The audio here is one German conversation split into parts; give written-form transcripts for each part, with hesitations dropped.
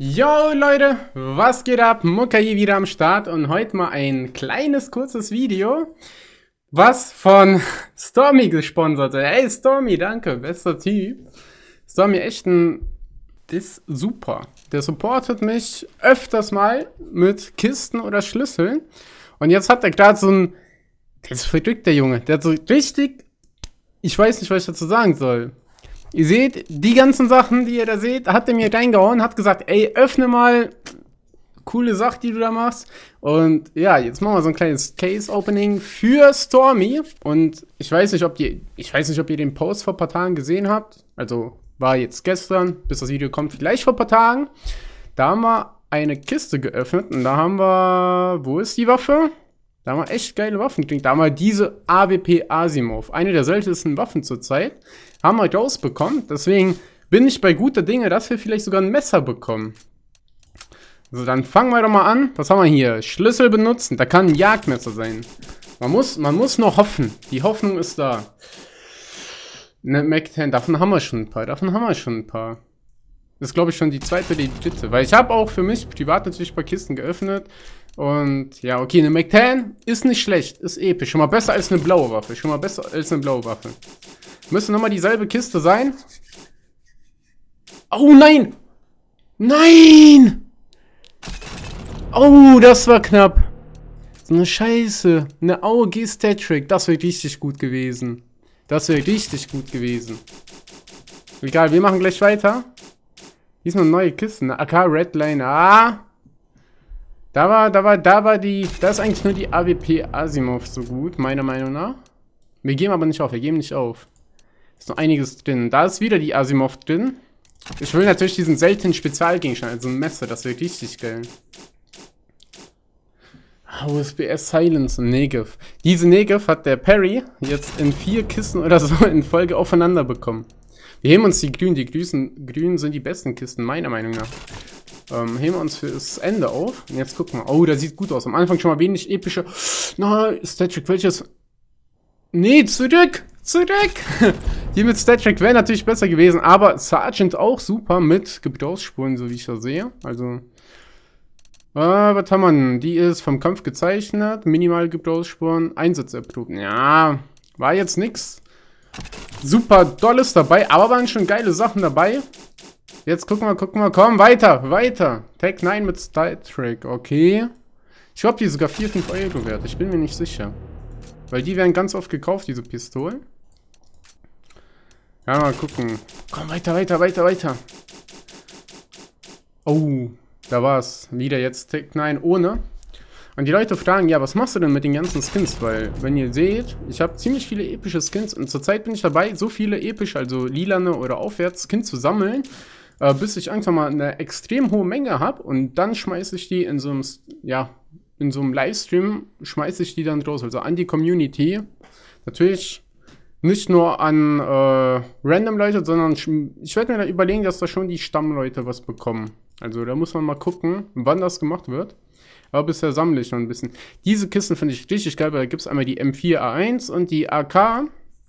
Yo Leute, was geht ab? Mukka hier wieder am Start und heute mal ein kleines, kurzes Video, was von Stormi gesponsert wird. Hey Stormi, danke, bester Typ. Stormi, echt ein... Das ist super. Der supportet mich öfters mal mit Kisten oder Schlüsseln. Und jetzt hat er gerade so ein... Das ist verrückt, der Junge. Der hat so richtig... Ich weiß nicht, was ich dazu sagen soll. Ihr seht, die ganzen Sachen, die ihr da seht, hat er mir reingehauen, hat gesagt, ey, öffne mal, coole Sache, die du da machst. Und ja, jetzt machen wir so ein kleines Case-Opening für Stormi. Und ich weiß nicht, ob ihr den Post vor ein paar Tagen gesehen habt. Also, war jetzt gestern, bis das Video kommt, vielleicht vor ein paar Tagen. Da haben wir eine Kiste geöffnet und da haben wir, wo ist die Waffe? Da haben wir echt geile Waffen gekriegt. Da haben wir diese AWP Asiimov, eine der seltensten Waffen zurzeit, haben wir rausbekommen. Deswegen bin ich bei guter Dinge, dass wir vielleicht sogar ein Messer bekommen. So, dann fangen wir doch mal an. Was haben wir hier? Schlüssel benutzen. Da kann ein Jagdmesser sein. Man muss noch hoffen. Die Hoffnung ist da. Eine Mac 10, davon haben wir schon ein paar. Das ist, glaube ich, schon die zweite oder die dritte. Weil ich habe auch für mich privat natürlich ein paar Kisten geöffnet. Und ja, okay, eine Mac 10 ist nicht schlecht. Ist episch. Schon mal besser als eine blaue Waffe. Müsste nochmal dieselbe Kiste sein. Oh, nein! Nein! Oh, das war knapp. So eine Scheiße. Eine AWP StatTrak. Das wäre richtig gut gewesen. Egal, wir machen gleich weiter. Diesmal neue Kisten. AK Redline. Ah! Da ist eigentlich nur die AWP Asiimov so gut, meiner Meinung nach. Wir geben aber nicht auf, Ist noch einiges drin. Da ist wieder die Asiimov drin. Ich will natürlich diesen seltenen Spezialgegenstand, also ein Messer, das wäre richtig geil. USP Silence Negev. Diese Negev hat der Perry jetzt in 4 Kisten oder so in Folge aufeinander bekommen. Wir heben uns die Grünen. Die Grünen sind die besten Kisten, meiner Meinung nach. Heben wir uns fürs Ende auf. Und jetzt gucken wir. Oh, das sieht gut aus. Am Anfang schon mal wenig epische... Nein, StatTrak, welches... Nee, zurück! Die mit StatTrak wäre natürlich besser gewesen, aber Sergeant auch super mit Gebrauchsspuren, so wie ich das sehe. Also... was haben wir denn? Die ist vom Kampf gezeichnet, minimal Gebrauchsspuren, Einsatz erprobt. Ja, war jetzt nix super Dolles dabei, aber waren schon geile Sachen dabei. Jetzt gucken wir, komm, weiter. Tag 9 mit StatTrak, okay. Ich glaube, die ist sogar 4, 5 Euro wert, ich bin mir nicht sicher. Weil die werden ganz oft gekauft, diese Pistolen. Ja, mal gucken. Komm, weiter. Oh, da war's. Wieder jetzt Tag 9 ohne. Und die Leute fragen, ja, was machst du denn mit den ganzen Skins? Weil, wenn ihr seht, ich habe ziemlich viele epische Skins. Und zurzeit bin ich dabei, so viele epische, also lilane oder aufwärts Skins zu sammeln, bis ich irgendwann mal eine extrem hohe Menge habe. Und dann schmeiße ich die in so einem, ja, in so einem Livestream schmeiße ich die dann raus. Also an die Community. Natürlich nicht nur an random Leute, sondern ich werde mir da überlegen, dass da schon die Stammleute was bekommen. Also da muss man mal gucken, wann das gemacht wird. Aber bisher sammle ich noch ein bisschen. Diese Kisten finde ich richtig geil, weil da gibt es einmal die M4A1 und die AK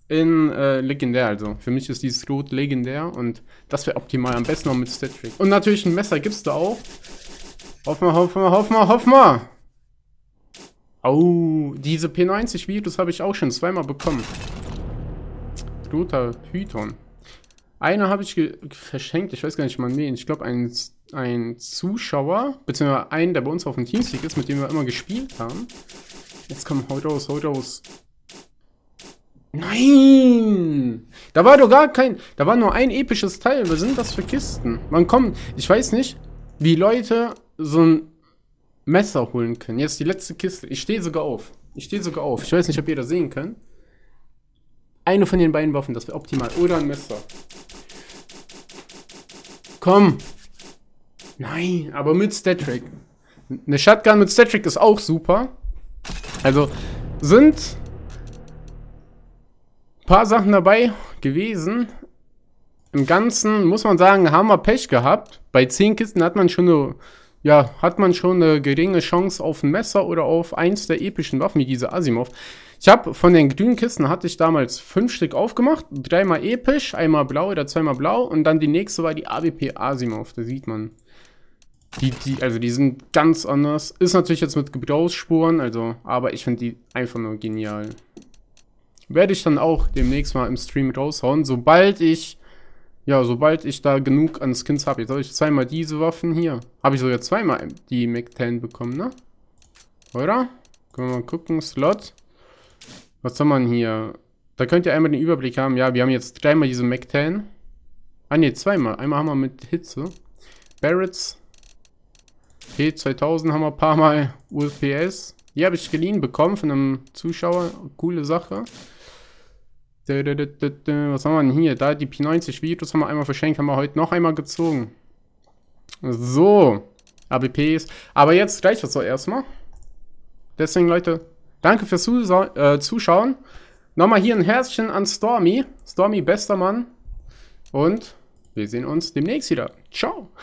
in legendär. Also für mich ist dieses Rot legendär und das wäre optimal. Am besten noch mit StatTrak. Und natürlich ein Messer gibt es da auch. Hoffen wir. Oh, diese P90-Virus habe ich auch schon zweimal bekommen. Roter Python. Eine habe ich verschenkt, ich weiß gar nicht mal wen. Ich glaube, ein Zuschauer, beziehungsweise einen, der bei uns auf dem Teamspeak ist, mit dem wir immer gespielt haben. Jetzt komm, haut raus. Nein! Da war doch gar kein... Da war nur ein episches Teil. Was sind das für Kisten? Man kommt... Ich weiß nicht, wie Leute so ein Messer holen können. Jetzt die letzte Kiste. Ich stehe sogar auf. Ich weiß nicht, ob ihr das sehen könnt. Eine von den beiden Waffen, das wäre optimal. Oder ein Messer. Komm. Nein, aber mit StatTrak. Eine Shotgun mit StatTrak ist auch super. Also sind ein paar Sachen dabei gewesen. Im Ganzen muss man sagen, haben wir Pech gehabt. Bei 10 Kisten hat man schon eine, ja, geringe Chance auf ein Messer oder auf eins der epischen Waffen, wie diese Asiimov. Ich habe von den grünen Kisten hatte ich damals 5 Stück aufgemacht. 3-mal episch, 1-mal blau oder 2-mal blau. Und dann die nächste war die AWP Asiimov, da sieht man. Die sind ganz anders. Ist natürlich jetzt mit Gebrauchsspuren, also, aber ich finde die einfach nur genial. Werde ich dann auch demnächst mal im Stream raushauen, sobald ich da genug an Skins habe. Jetzt habe ich zweimal diese Waffen hier. Habe ich sogar zweimal die Mac 10 bekommen, ne? Oder? Können wir mal gucken, Slot. Was soll man hier? Da könnt ihr einmal den Überblick haben. Ja, wir haben jetzt dreimal diese Mac 10. Ah ne, zweimal. Einmal haben wir mit Hitze. Barretts. P2000 haben wir ein paar Mal. UFPS. Die habe ich geliehen bekommen von einem Zuschauer. Coole Sache. Was haben wir denn hier? Da die P90-Virus haben wir einmal verschenkt. Haben wir heute noch einmal gezogen. So. AWPs. Aber jetzt reicht das doch erstmal. Deswegen, Leute, danke fürs Zuschauen. Nochmal hier ein Herzchen an Stormi. Stormi, bester Mann. Und wir sehen uns demnächst wieder. Ciao.